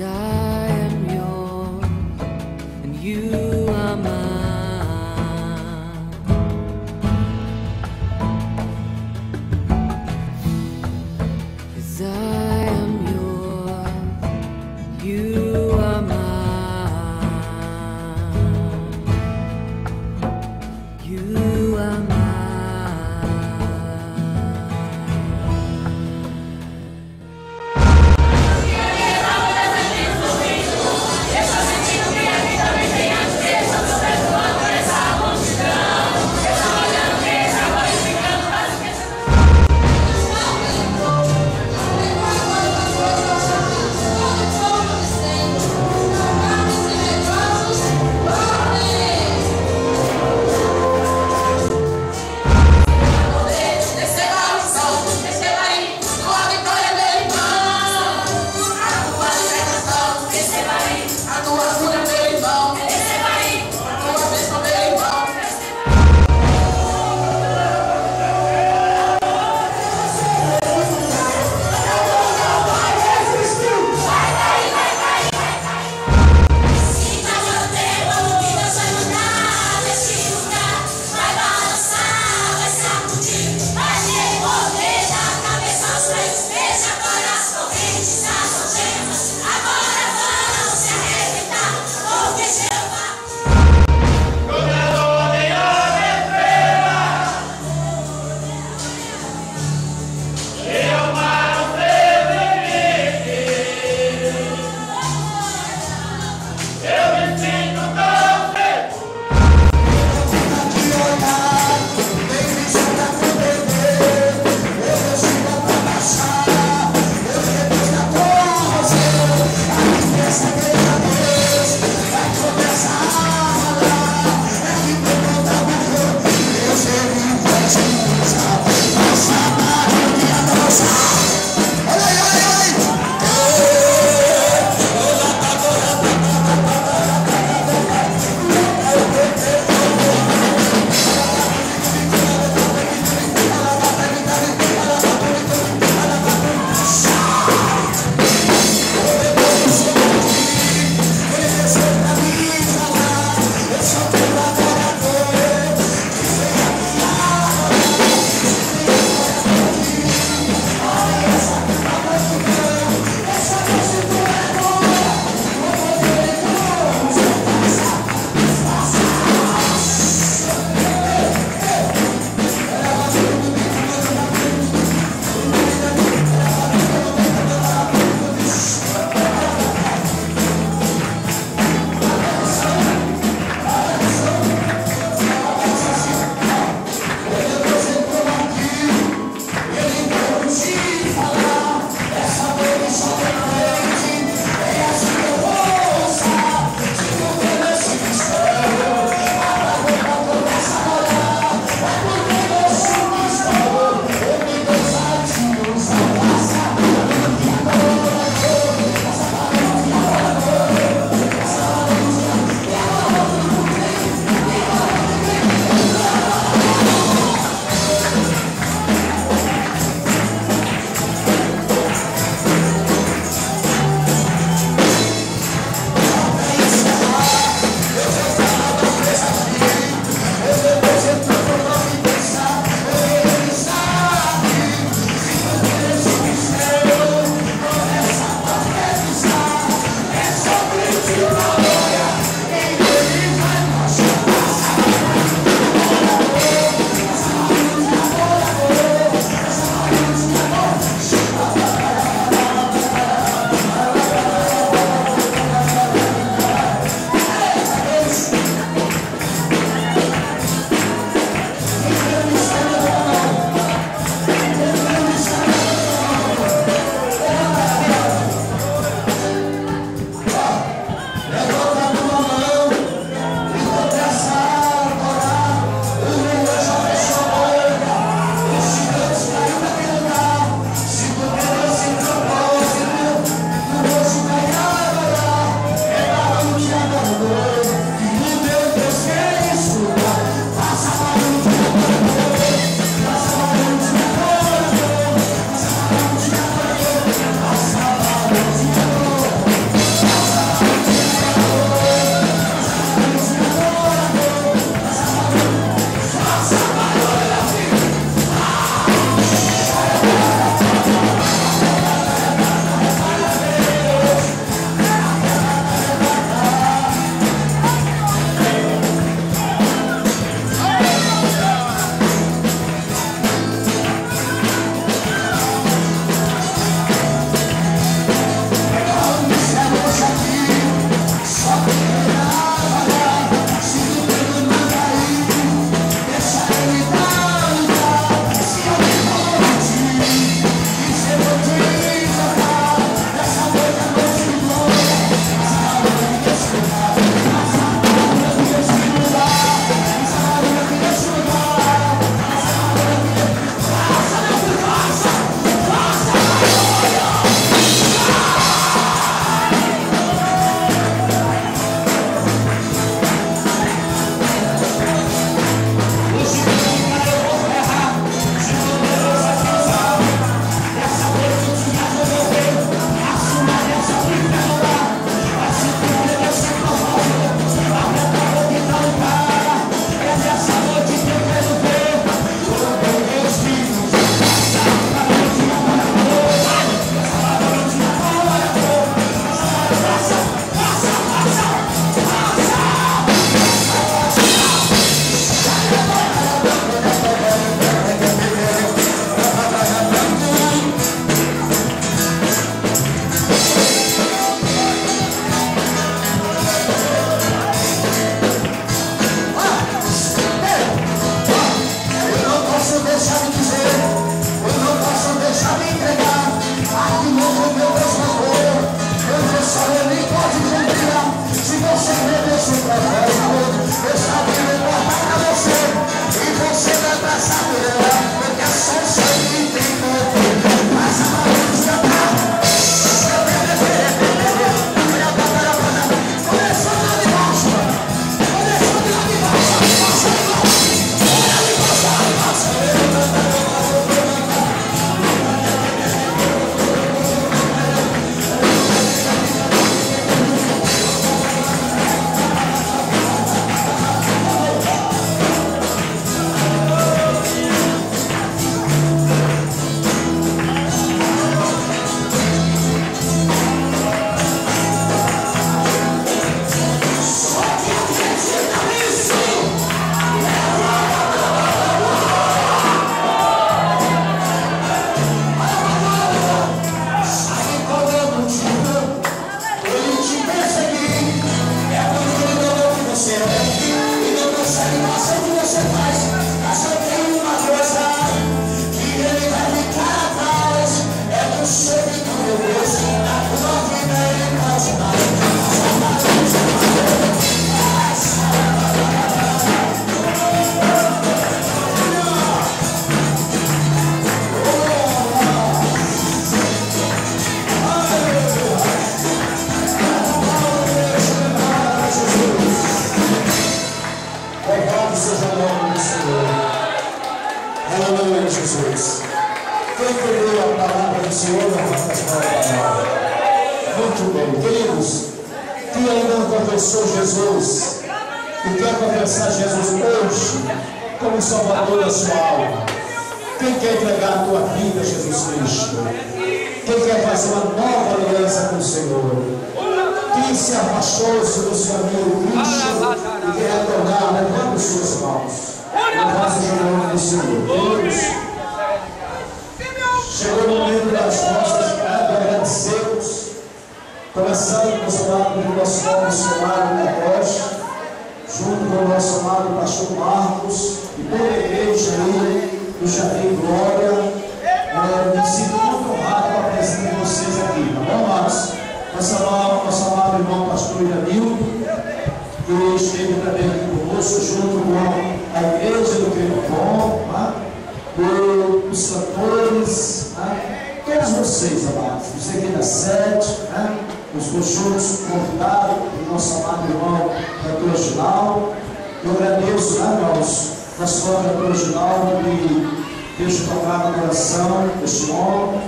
'Cause I am yours and you are mine. Cause I am yours, you are mine. You are mine. muito bem. Queridos, quem ainda não confessou Jesus e quer confessar Jesus hoje como Salvador da sua alma, quem quer entregar a tua vida a Jesus Cristo, quem quer fazer uma nova aliança com o Senhor, quem se afastou-se do seu amigo Cristo e quer retornar, levando suas mãos, levando o nome do Senhor. Deus, chegou o momento das nossas graças, agradecemos, começando com o seu amado, com o nosso amado missionário Marcos, junto com o nosso amado pastor Marcos, e toda a igreja aí do Jardim Glória. Me sinto muito honrado para a presença de vocês aqui, tá bom, Marcos? Nosso amado irmão pastor Iramil, que esteve também aqui conosco, junto com a igreja do Cristo Bom, tá? Os cantores, né? Todos vocês, amados, você aqui da sede, né? Os coxos convidados do nosso amado irmão cantor Ginaldo. Eu agradeço, né, da sua cantor Ginaldo, que deixa tocar no coração este homem,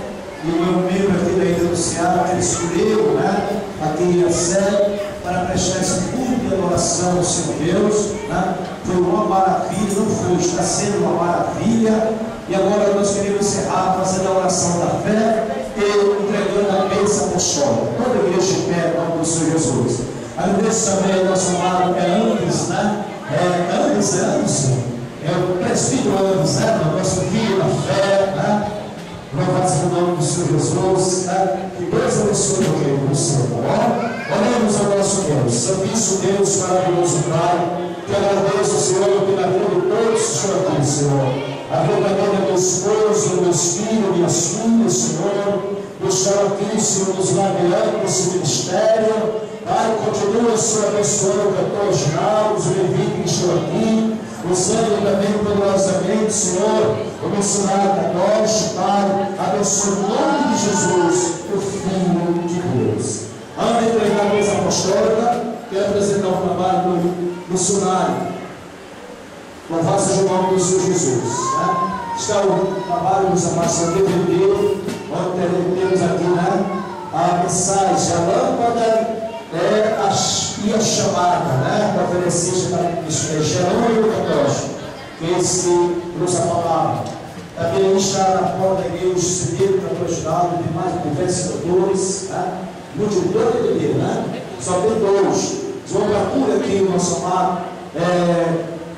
e o meu membro aqui da Ilha do Ceará, que ele escolheu, né, aqui a sede, para prestar esse culto de adoração ao Senhor Deus, né? Foi uma maravilha, não foi, está sendo uma maravilha. E agora nós queremos encerrar fazendo a oração da fé e entregando a bênção apostólica. Toda a igreja de pé, no nome do Senhor Jesus. Agradeço também ao nosso amado Andes, né? É o presbítero Andes, né? O nosso filho da fé, né? Louvado o nome do Senhor Jesus, né? Que Deus abençoe o reino do Senhor. Oremos ao nosso Deus, Santíssimo Deus, maravilhoso Pai, que agradeço ao Senhor pela vida de todos os jovens, Senhor. A vida do meu esposo, meus filhos, minhas filhas, Senhor, nos chama aqui, Senhor, nos ladeando nesse ministério. Pai, continua, Senhor, abençoando o cantor Ginaldo, os levitas que estão aqui, usando também poderosamente, Senhor, o missionário da noite, Pai, abençoe o nome de Jesus, o Filho de Deus. Anda entregar a bênção apostólica, quero apresentar o trabalho do missionário. Louvado seja o nome do Senhor Jesus, né? Está o trabalho dos amados do DVD, onde temos aqui, né, a mensagem, a lâmpada e a chamada, né, para oferecer para Jerônimo Católico, que esse nos acalmava. Também está na porta da igreja o CD para o original de mais de 10 cantores, né? Multidão de DVD, né? Só tem dois. Vamos para tudo aqui o nosso amado.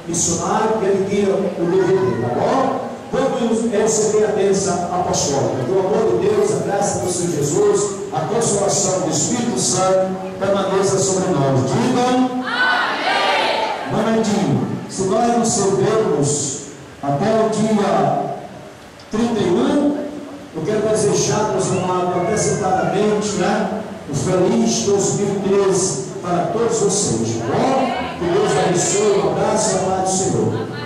Missionário, que ele guia o livro, tá bom? Vamos receber a bênção apostólica. Pelo amor de Deus, a graça do Senhor Jesus, a consolação do Espírito Santo, permaneça sobre nós. Digam amém! Manadinho, se nós nos soubermos até o dia 31, eu quero desejar, meus amados, antecipadamente, né? O feliz 2013 para todos vocês, tá bom? Que Deus abençoe, um abraço e a paz do Senhor.